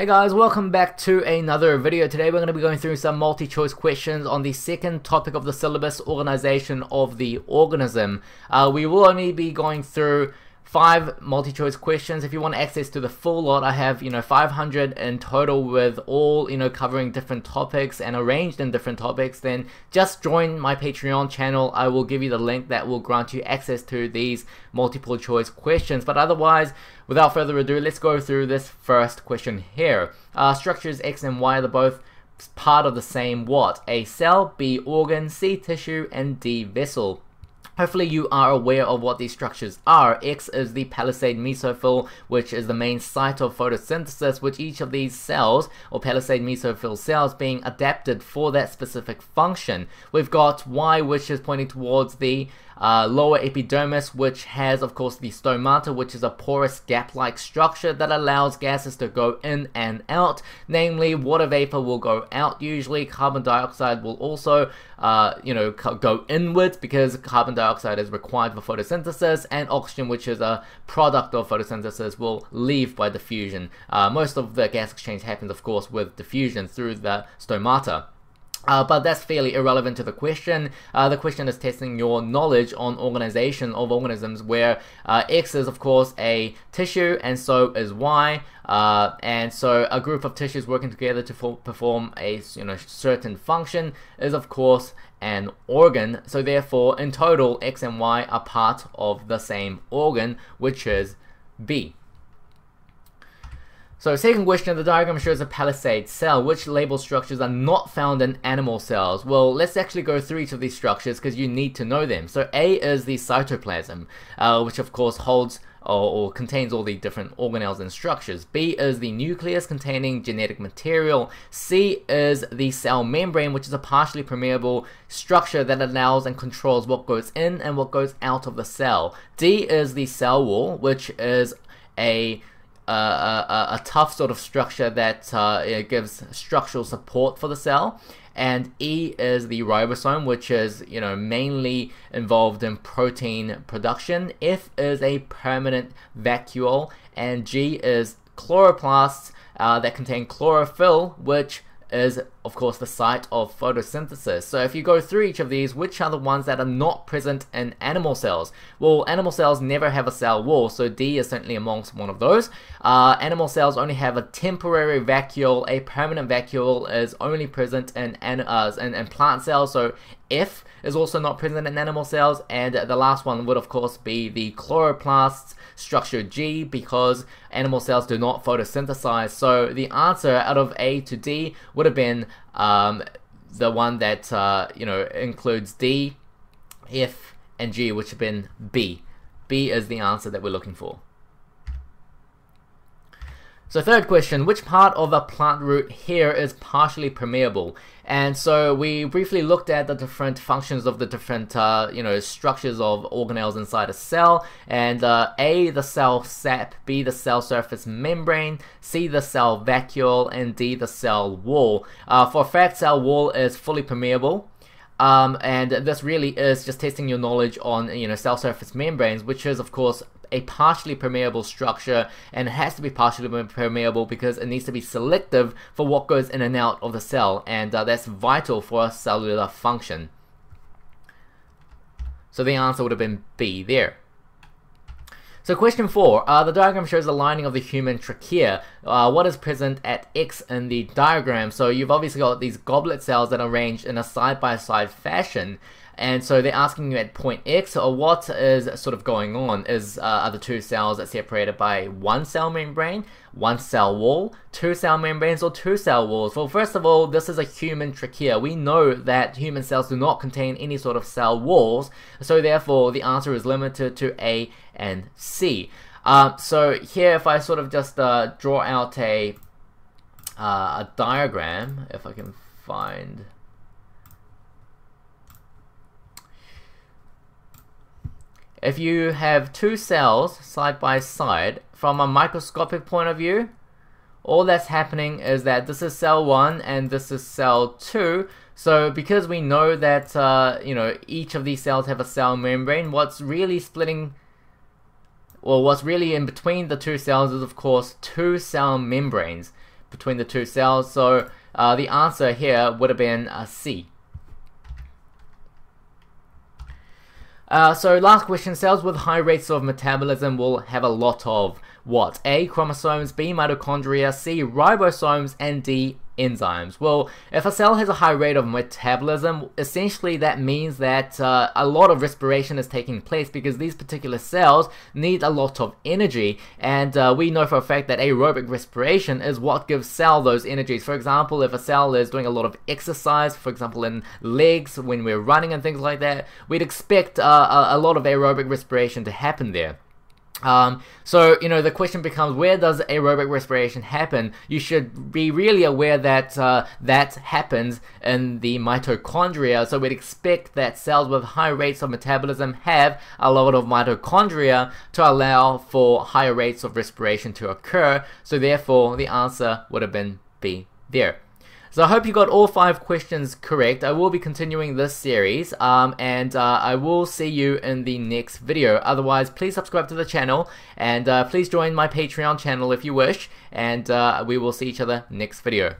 Hey guys, welcome back to another video. Today we're going to be going through some multi-choice questions on the second topic of the syllabus, organization of the organism. We will only be going through 5 multi-choice questions. If you want access to the full lot, I have 500 in total with all covering different topics and arranged in different topics. Then just join my Patreon channel. I will give you the link that will grant you access to these multiple choice questions. But otherwise, without further ado, let's go through this first question here. Structures X and Y are both part of the same what? A, cell; B, organ; C, tissue; and D, vessel. Hopefully you are aware of what these structures are. X is the palisade mesophyll, which is the main site of photosynthesis, with each of these cells, or palisade mesophyll cells, being adapted for that specific function. We've got Y, which is pointing towards the lower epidermis, which has of course the stomata, which is a porous gap-like structure that allows gases to go in and out. Namely, water vapor will go out usually, carbon dioxide will also go inwards because carbon dioxide is required for photosynthesis, and oxygen, which is a product of photosynthesis, will leave by diffusion. Most of the gas exchange happens of course with diffusion through the stomata. But that's fairly irrelevant to the question. The question is testing your knowledge on organization of organisms, where X is of course a tissue and so is Y. And so a group of tissues working together to perform a certain function is of course an organ. So therefore in total X and Y are part of the same organ, which is B. So second question, the diagram shows a palisade cell. Which label structures are not found in animal cells? Well, let's actually go through each of these structures because you need to know them. So A is the cytoplasm, which of course holds or contains all the different organelles and structures. B is the nucleus containing genetic material. C is the cell membrane, which is a partially permeable structure that allows and controls what goes in and what goes out of the cell. D is the cell wall, which is a tough sort of structure that it gives structural support for the cell. And E is the ribosome, which is mainly involved in protein production. F is a permanent vacuole, and G is chloroplasts that contain chlorophyll, which is of course the site of photosynthesis. So if you go through each of these, which are the ones that are not present in animal cells? Well, animal cells never have a cell wall, so D is certainly amongst one of those. Animal cells only have a temporary vacuole. A permanent vacuole is only present in plant cells, so F is also not present in animal cells. And the last one would of course be the chloroplasts, structure G, because animal cells do not photosynthesize. So the answer out of A to D would have been the one that includes D, F, and G, which have been B. B is the answer that we're looking for. So third question, which part of a plant root here is partially permeable? And so we briefly looked at the different functions of the different structures of organelles inside a cell. And A, the cell sap; B, the cell surface membrane; C, the cell vacuole; and D, the cell wall. For a fact, cell wall is fully permeable. And this really is just testing your knowledge on cell surface membranes, which is of course a partially permeable structure, and it has to be partially permeable because it needs to be selective for what goes in and out of the cell, and that's vital for a cellular function. So the answer would have been B there. So question 4, the diagram shows the lining of the human trachea. What is present at X in the diagram? So you've obviously got these goblet cells that are arranged in a side-by-side fashion. And so they're asking you at point X, or what is sort of going on? Are the two cells that separated by one cell membrane, one cell wall, two cell membranes, or two cell walls? Well, first of all, this is a human trachea. We know that human cells do not contain any sort of cell walls, so therefore the answer is limited to A and C. So here, if I sort of just draw out a diagram, if I can find... If you have two cells side by side, from a microscopic point of view, all that's happening is that this is cell 1 and this is cell 2. So because we know that each of these cells have a cell membrane, what's really splitting, or what's really in between the two cells, is of course two cell membranes. between the two cells. So the answer here would have been C. So last question, cells with high rates of metabolism will have a lot of what? A, chromosomes, B, mitochondria, C, ribosomes, and D, enzymes. Well, if a cell has a high rate of metabolism, essentially that means that a lot of respiration is taking place because these particular cells need a lot of energy, and we know for a fact that aerobic respiration is what gives cell those energies. For example, if a cell is doing a lot of exercise, for example in legs when we're running and things like that, we'd expect a lot of aerobic respiration to happen there. So, you know, the question becomes, where does aerobic respiration happen? You should be really aware that that happens in the mitochondria. So we'd expect that cells with high rates of metabolism have a lot of mitochondria to allow for higher rates of respiration to occur. So therefore, the answer would have been B there. So I hope you got all 5 questions correct. I will be continuing this series, and I will see you in the next video. Otherwise, please subscribe to the channel, and please join my Patreon channel if you wish, and we will see each other next video.